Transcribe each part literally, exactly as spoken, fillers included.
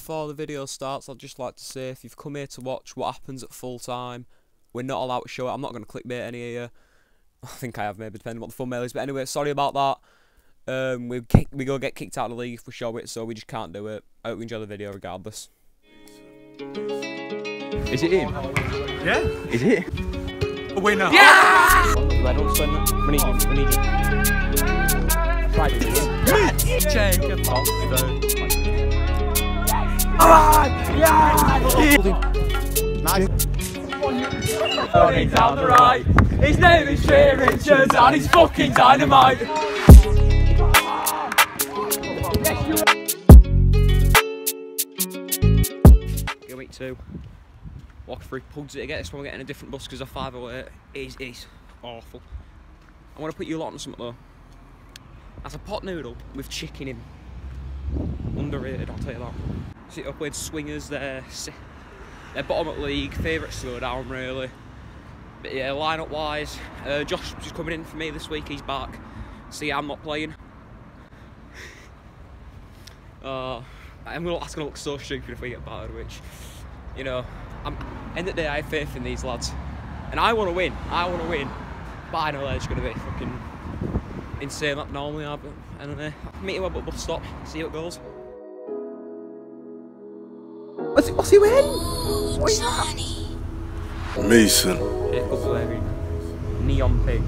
before the video starts, I'd just like to say, if you've come here to watch what happens at full time, we're not allowed to show it. I'm not going to clickbait any of you. I think I have, maybe, depending on what the thumbnail is. But anyway, sorry about that. Um, we kick, we go get kicked out of the league if we show it, so we just can't do it. I hope you enjoy the video regardless. Is it in? Yeah. Is it? A winner. Yeah! I don't swim. We need you. We need you. Yes! Jacob Foster. Alright! Yeah! Nice. Oh, he's down the right. His name is Shay Richards and he's fucking dynamite. Go week two. Walk through, pugs it again. This one we're getting a different bus because of five oh eight. It is awful. I want to put you a lot on something though. That's a pot noodle with chicken in. Underrated, I'll tell you that. See, I played Swingers there. They're bottom of the league, favourite slow down really. But yeah, lineup wise, uh, Josh is coming in for me this week, he's back. See, I'm not playing. uh, I'm gonna, that's going to look so stupid if we get battered, which, you know, I'm, end of the day I have faith in these lads. And I want to win, I want to win. But I know they're just going to be fucking insane like normally are, but I don't know. Meet him at the bus stop, see how it goes. What's he, what's he wearing? What is that? Mason. Jacob's wearing neon pink.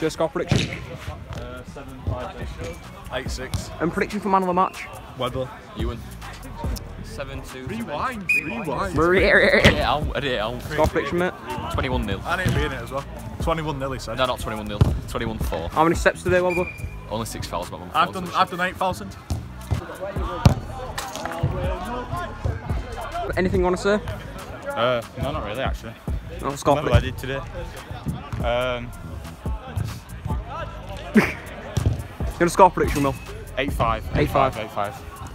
Just score prediction. Uh, seven, five, eight, six. And prediction for man of the match. Weber, Ewan. Seven, two. Rewind. Rewind. Yeah, I'll edit it out. Score prediction, mate. Twenty-one nil. I didn't be in it as well. Twenty-one nil, he said. No, not twenty-one nil. Twenty-one four. How many steps today, Weber? Only six fouls, man. I've done. I've done eight thousand. Anything you want to say? Uh, no, not really, actually. No, score prediction. What I did today. Um. You're gonna score prediction, Will? eight five. eight five.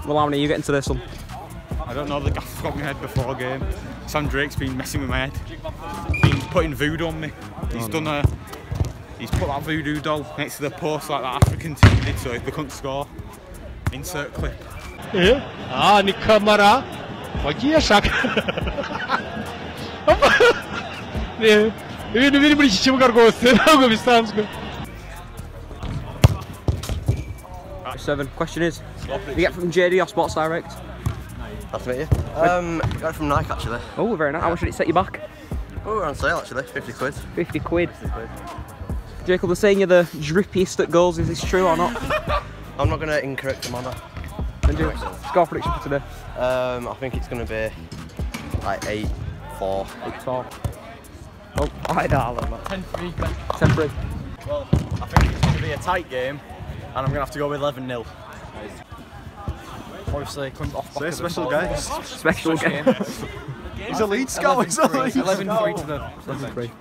Well, how many are you getting to this one? I don't know, the gaff's got my head before a game. Sam Drake's been messing with my head. He's been putting voodoo on me. He's oh, done no. a. He's put that voodoo doll next to the post like that African team did, so if they couldn't score, insert clip. Yeah. Ah, Nicamara. What you suck? Yeah. We're going to be able to go to seven. Question is, you get from J D or Sports Direct? Nice to meet you. Um, got it from Nike actually. Oh, very nice. How much did it set you back? Oh, we're on sale actually, fifty quid. fifty quid. fifty quid. Jacob, they're saying you're the drippiest at goals. Is this true or not? I'm not going to incorrect them on that. Then do score prediction for today. Um, I think it's going to be like eight four. Eight four. Oh, I don't know. Ten three. Ten three. Well, I think it's going to be a tight game. And I'm going to have to go with eleven nil. Obviously, comes off back of special guy. Special game. He's a lead scout, he's a lead scout. eleven three to the... eleven three.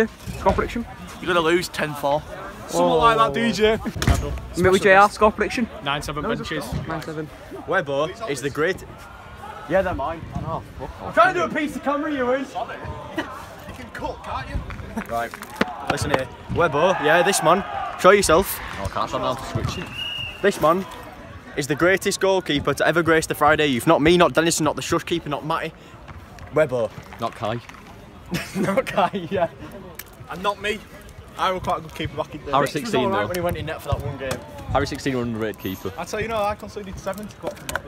Yeah, score prediction? You're going to lose ten four. Something like that, D J. Maybe J R, score prediction? nine seven benches. nine seven. Weber is the great... Yeah, they're mine. I know. I'm trying to do a piece of camera, Ewan. You can cut, can't you? Right. Listen here. Weber, yeah, this man. Show yourself. No, I can't stand down to switch it. This man is the greatest goalkeeper to ever grace the Friday Youth. Not me, not Dennis, not the shush keeper, not Matty. Weber. Not Kai. Not Kai, yeah. And not me. I was quite a good keeper back in the day. Harry sixteen was all right though. When he went in net for that one game. Harry sixteen was an underrated keeper. I tell you no, I conceded seventy quid from that.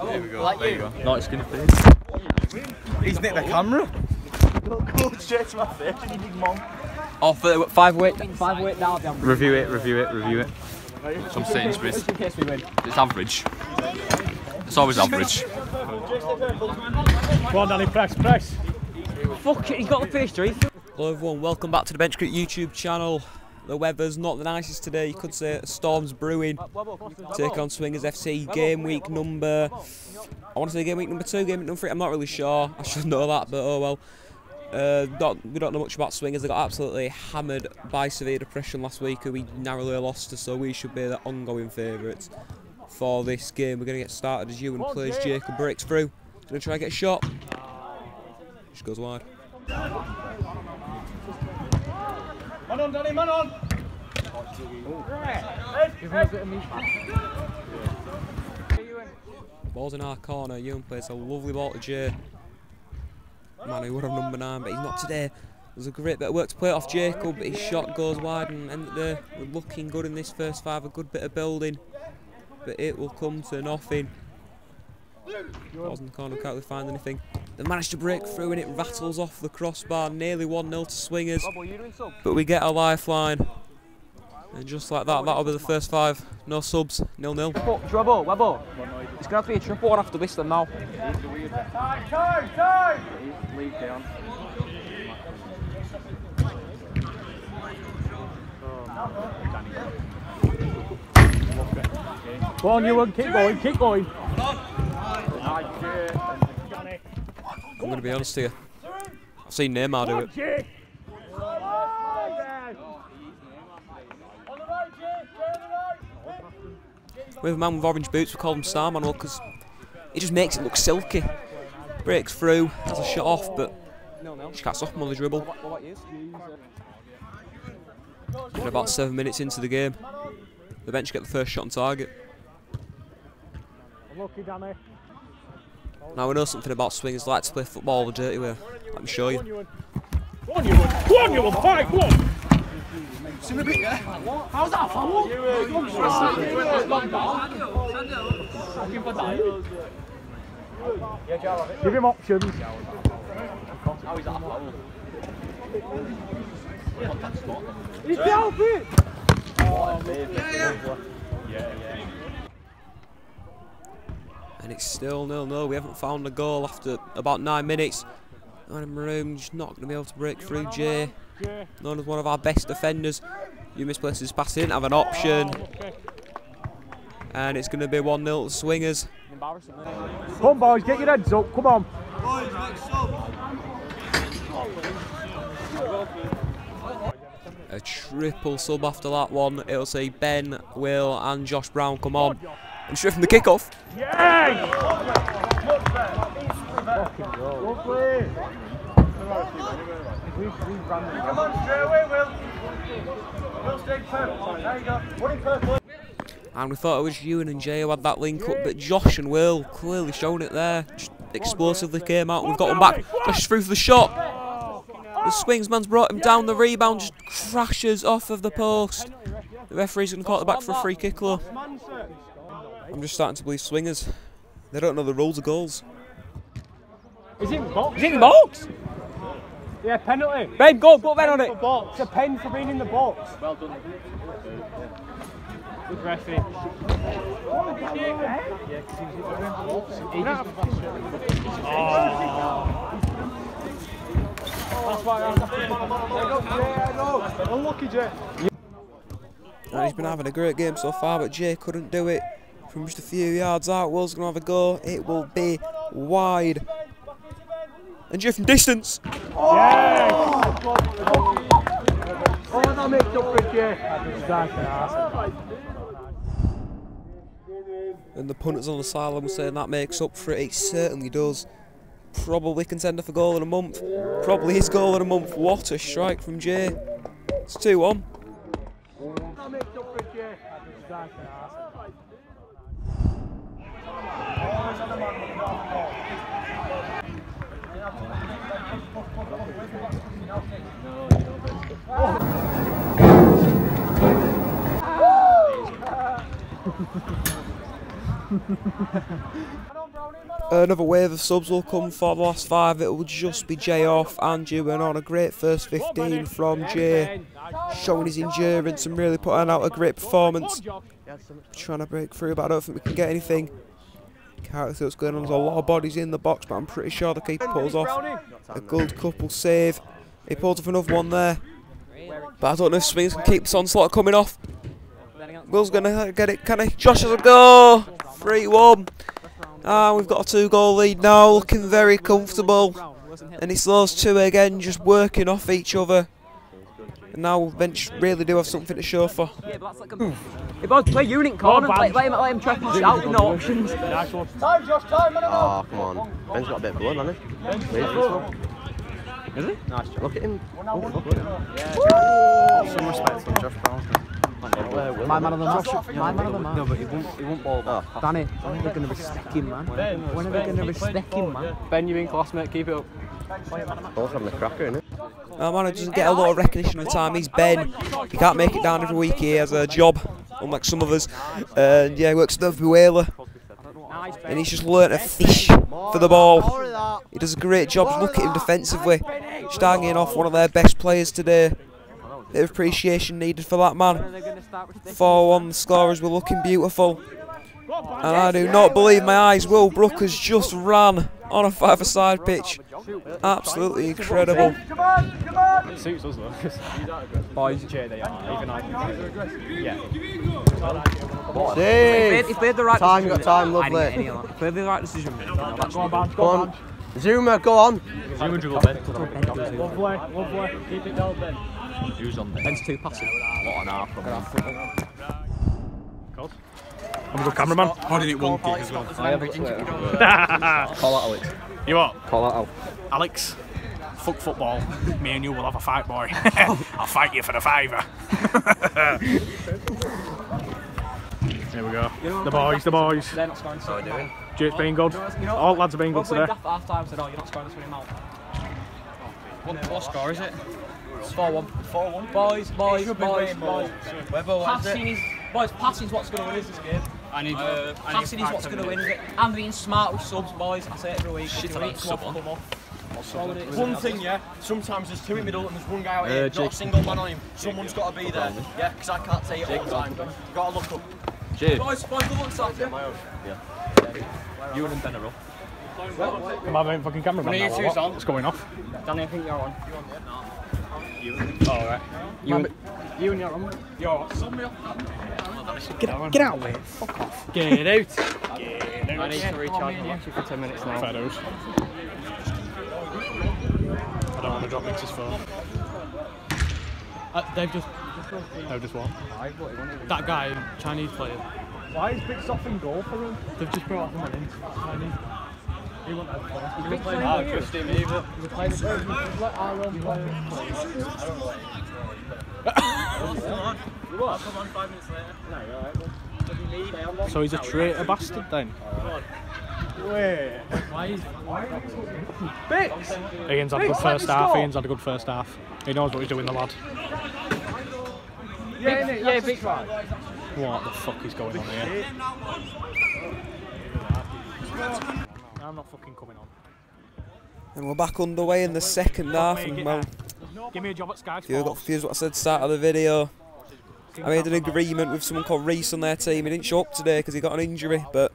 Oh, there we go. Like there you go. Nice skin of things. He's nicked the camera. Look, straight to my face, you big mom. Oh, for five weight, five weight now. Review it, review it, review it. Some Sainsbury's. It's average. It's always average. Go on, Danny, press, press. Fuck it, he got the pastry. Hello everyone, welcome back to the Bench Group YouTube channel. The weather's not the nicest today, you could say. A storm's brewing. Take on Swingers F C, game week number... I want to say game week number two, game week number three. I'm not really sure. I should know that, but oh well. Uh, don't, we don't know much about Swingers. They got absolutely hammered by severe depression last week, who we narrowly lost to, so we should be the ongoing favourites for this game. We're going to get started as Ewan plays Jacob, breaks through. He's going to try and get a shot. Just goes wide. Man on, Danny, man on! Ball's in our corner. Ewan plays a lovely ball to Jay. Man, he would have number nine, but he's not today. There's a great bit of work to play off Jacob, but his shot goes wide and ended there. We're looking good in this first five, a good bit of building, but it will come to nothing. Ball's in the corner, can't really find anything. They managed to break through and it rattles off the crossbar, nearly one nil to Swingers, but we get a lifeline. And just like that, that'll be the first five. No subs, nil nil. Trouble, Weber. It's going to have to be a triple one after this then now. Go on, Ewan, keep going, keep going. I'm going to be honest here. I've seen Neymar do it. We have a man with orange boots, we call him Starman, because he just makes it look silky. Breaks through, has a shot off, but just cuts off him on the dribble. And about seven minutes into the game, the bench get the first shot on target. Now we know something about Swingers, like to play football the dirty way. Let me show you. One, you one, one, you one, five, one. It's in the bit, yeah? How's that foul? Give him options. How is that foul? He's out of it! And it's still nil nil. We haven't found a goal after about nine minutes. And in room, just not going to be able to break through Jay. Known as one of our best defenders. You misplaces his pass, he didn't have an option. And it's going to be one nil to Swingers. Come on, boys, get your heads up, come on. Boys, next up. A triple sub after that one. It'll see Ben, Will and Josh Brown come on. And straight from the kickoff. Yeah! And we thought it was Ewan and Jay who had that link up, but Josh and Will clearly shown it there. Just explosively came out and we've got him back. Josh through for the shot. The Swings man's brought him down, the rebound just crashes off of the post. The referee's going to call it back for a free kick though. I'm just starting to believe Swingers. They don't know the rules of goals. Is it box? Is it box? Yeah, penalty. Ben, go, put Ben on it. It's a pen for being in the box. Well done. Good referee. Unlucky Jay. He's been having a great game so far, but Jay couldn't do it. From just a few yards out, Will's going to have a go. It will be wide. And Jay from distance. Oh! Yes. Oh, that makes up for Jay. And the punters on the sideline were saying that makes up for it. It certainly does. Probably contender for goal in a month. Probably his goal in a month. What a strike from Jay. It's two one. That makes up for Jay. Another wave of subs will come for the last five. It will just be Jay off and Ewan on. A great first fifteen from Jay, showing his endurance and really putting out a great performance. Trying to break through, but I don't think we can get anything. Can't really see what's going on. There's a lot of bodies in the box, but I'm pretty sure the keeper pulls off a good couple save. He pulls off another one there. But I don't know if Swingers can keep this onslaught coming off. Will's going to get it, can he? Josh has a go! three one. Ah, we've got a two goal lead now, looking very comfortable. And it's those two again, just working off each other. And now Bench really do have something to show for. Yeah, but that's like a if I was play unit corner, oh, let, let him, let him try pass it out with no options. Time, Josh, time, I don't know. Oh, come on. Ben's got a bit of blood, hasn't he? Yeah. Is he? Nice job. Look at him. Oh, yeah. Some respect for Josh Brown. My man of the match. My man of the match. No, but he won't, he won't ball back. Oh. Danny, when are they going to respect him, man? When are they going to respect him, man? Ben, you're in class, mate. Keep it up. Both having a cracker, innit? Our manager doesn't get a lot of recognition on time. He's Ben. He can't make it down every week. He has a job, unlike some of us. And yeah, he works at the Vuela. And he's just learnt to fish for the ball. He does a great job. Look at him defensively. Just hanging off one of their best players today. Bit of appreciation needed for that man. four one, the scorers were looking beautiful. And I do not believe my eyes. Will Brook has just ran on a five-a-side pitch. Absolutely incredible. It suits us though. Boys, Jay, they are. Even I can. Yeah. Dave! He played the right time, decision. Time, got time, lovely. He played the right decision. Go on, go on. Zuma, go on. Zuma dribble, Ben. Lovely, lovely. Keep it down, Ben. Who's on there? Ben's too passive. What an half from him. I'm a good cameraman. How did it one kick as well? I have a call out Alex. You what? Call out Alex. Alex, fuck football. Me and you will have a fight, boy. I'll fight you for the fiver. Here we go. You know, the boys, the boys. They're not scoring. How are we doing? Jake's being good. You know, all lads are being good today. Half time said, oh, you're not scoring this with him out. What, what score is it? four one. four one. Boys, boys, boys, boys. Weber, what is it? Boys, passing's what's going to win this game. I need, uh, passing I need is what's going to win, is it? I'm being smart with subs, boys. I say it every week. Shit, I don't sub on. One thing, yeah, sometimes there's two in middle and there's one guy out uh, here, Jake. Not a single man on him. Someone's got to be there, yeah, because I can't say it Jake all the time. You've got to look up. Jake. Boys, boys, good luck, Saturday. Yeah. Ewan and Ben are up. Am I being fucking cameraman now or what? What's going off? Danny, I think you're on. You on there? No. Ewan. Oh, all right. Ewan, Ewan, you're on. You're on. Get out, get out of here, fuck off. Get out. Get out. I need to recharge my battery for ten minutes now. I don't want to drop Mix's phone. Uh, they've just... They've just what? That guy, Chinese player. Why is Big Soft in goal for him? They've just brought him in. Chinese. He won't have a play. I don't trust him either. He's a player. He's a player. What? Come on, five minutes later. No, you're all right. So he's a traitor bastard then? Wait. Why is Bix? Ian's had a good first half. Ian's had a good first half. He knows what he's doing, the lad. Yeah, Bix. Yeah, Bix. Right. What the fuck is going on here? I'm not fucking coming on. And we're back underway in the second half. And well, give me a job at Sky Sports. You got confused what I said start of the video. I made an agreement with someone called Reese on their team. He didn't show up today because he got an injury, but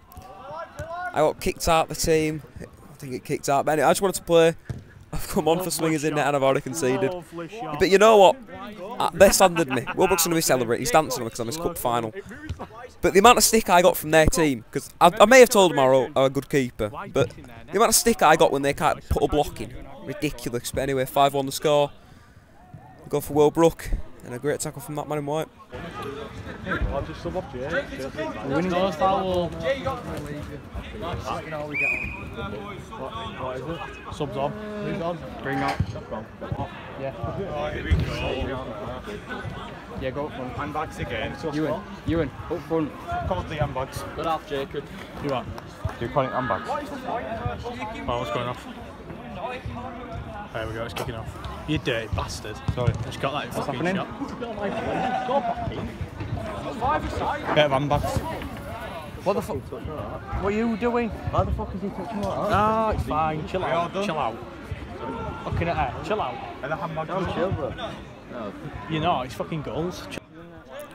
I got kicked out the team. I think it kicked out, but anyway, I just wanted to play. I've come on for Swingers in net and I've already conceded. But you know what? They slandered me. Will Brook's going to be celebrating. He's dancing on me because I'm his cup final. But the amount of stick I got from their team, because I, I may have told them I'm a good keeper, but the amount of stick I got when they can't put a block in, ridiculous. But anyway, five one the score. We'll go for Will Brook. And a great tackle from that man in white. I'll just sub off Jay. We're winning those foul. Jay, you got it. What is it? Subs on. Who's on? Bring out. Yeah. Yeah, go up front. Handbags again. Ewan. Ewan, up front. Call the handbags. Good off, Jacob. You are. You're calling it handbags. Oh, what's going off? There we go, it's kicking off. You dirty bastard. Sorry, I just got that what's fucking happening? Shot. Go back in. Bit of handbags. What the fuck? What are you doing? Why the fuck is he touching like that? Ah, it's fine. Chill out. Chill out. Looking at her. Chill out. And the handbags are chill, bro. No. You know, it's fucking goals.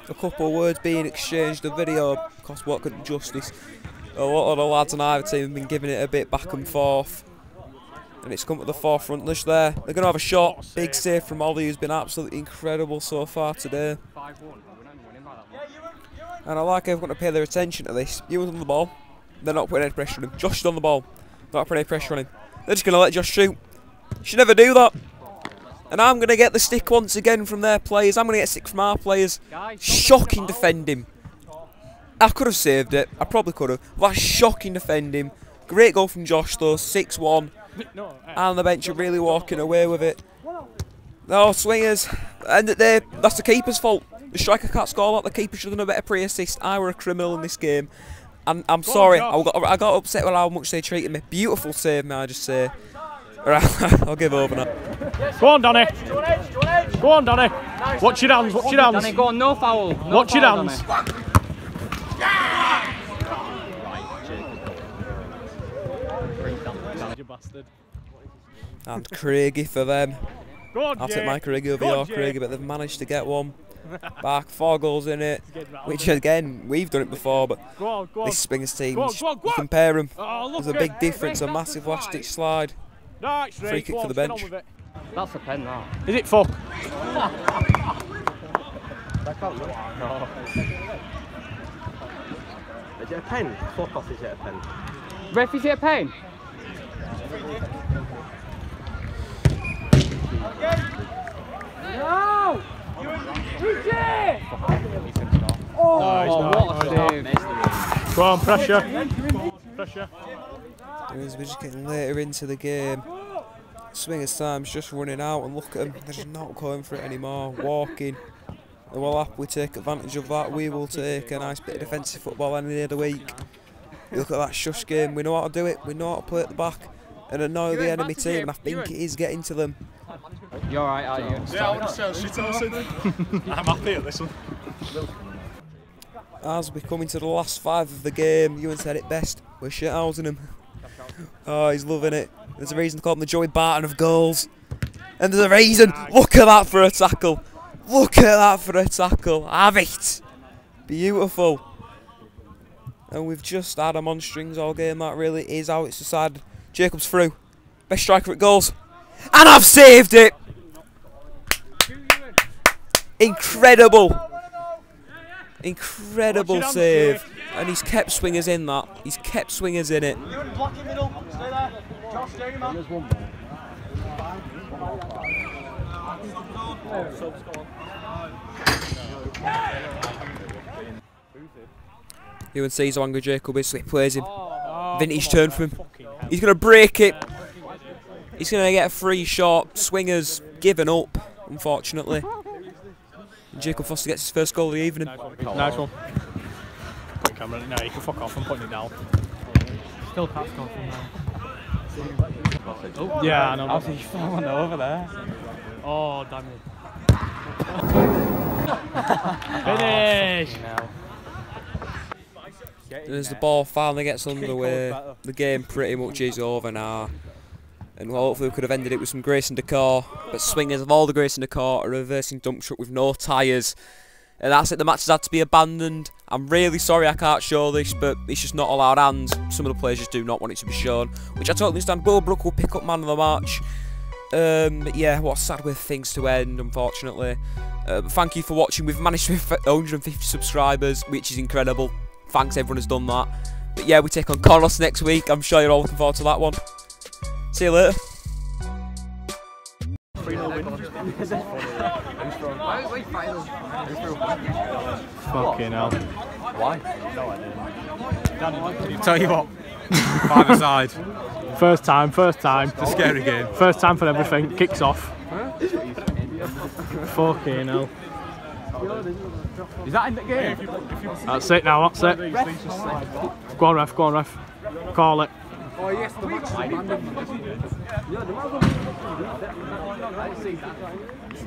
A couple of words being exchanged, the video cost what could justice. A lot of the lads on either team have been giving it a bit back and forth. And it's come to the forefront just there. They're going to have a shot. Big save from Ollie, who's been absolutely incredible so far today. And I like everyone to pay their attention to this. Ewan's on the ball. They're not putting any pressure on him. Josh is on the ball. Not putting any pressure on him. They're just going to let Josh shoot. You should never do that. And I'm going to get the stick once again from their players. I'm going to get a stick from our players. Shocking defending. I could have saved it. I probably could have. That's shocking defending. Great goal from Josh though. six one. And the bench are really walking away with it. Oh, Swingers. And that's the keeper's fault. The striker can't score that. The keeper should have done a better pre-assist. I were a criminal in this game. I'm, I'm sorry. I got, I got upset with how much they treated me. Beautiful save, may I just say. Right, I'll give over now. Go on, Danny. Go on, Danny. Watch your hands, watch your hands. Danny, go on, no foul. No watch foul, your hands. And Craigie for them. I'll take my Craigie over your Craigie, but they've managed to get one back. Four goals in it, which again, we've done it before, but go on, go on. This Swingers team, go on, go on, go on. Compare them. Oh, there's a big it. difference, a massive last ditch slide. No, it's Free kick on, for the bench. That's a pen now. Is it fuck? That can't look. No. Is it a pen? Fuck off, is it a pen? Ref, is it a pen? No! Richie! Oh, oh, what a save. Go on, pressure. Pressure. We're just getting later into the game. Swingers time's just running out, and look at them, they're just not going for it anymore, walking. And we'll happily take advantage of that. We will take a nice bit of defensive football any day of the week. You look at that shush game, we know how to do it, we know how to play at the back and annoy the enemy team, and I think it is getting to them. You're alright, are you? Yeah, I want to say I was shit on Sydney. I'm happy at this one. As we come into the last five of the game, Ewan said it best, we're shit housing him. Oh, he's loving it. There's a reason to call him the Joey Barton of goals. And there's a reason. Look at that for a tackle. Look at that for a tackle. Have it. Beautiful. And we've just had him on strings all game. That really is how it's decided. Jacob's through. Best striker at goals. And I've saved it. Incredible. Incredible save. And he's kept Swingers in that. He's kept Swingers in it. You can see he's angry Jacob is, so he plays him. Vintage turn from him. He's going to break it. He's going to get a free shot. Swingers given up, unfortunately. And Jacob Foster gets his first goal of the evening. Nice one. No, you can fuck off, I'm putting it down. Still can't score from there. Yeah, I know. I'll see you found one over there. Oh, damn it. Finish! And as the ball finally gets underway, the game pretty much is over now. And well, hopefully we could have ended it with some grace and decor. But Swingers of all the grace and decor, a reversing dump truck with no tyres. And that's it, the match has had to be abandoned. I'm really sorry I can't show this, but it's just not allowed hands. Some of the players just do not want it to be shown, which I totally understand. Will Brook will pick up man of the match. Um, but yeah, what a sad way for things to end, unfortunately. Uh, but thank you for watching. We've managed to hit one hundred fifty subscribers, which is incredible. Thanks, everyone has done that. But yeah, we take on Cornos next week. I'm sure you're all looking forward to that one. See you later. Fucking hell. Why? No idea. Tell you what. Five aside. First time, first time. It's a scary game. First time for everything. Kicks off. Fucking hell. Is that in the game? That's it now, that's it. Go on, ref, go on, ref. Call it. Oh yes, the match is abandoned. Yeah, the match is abandoned.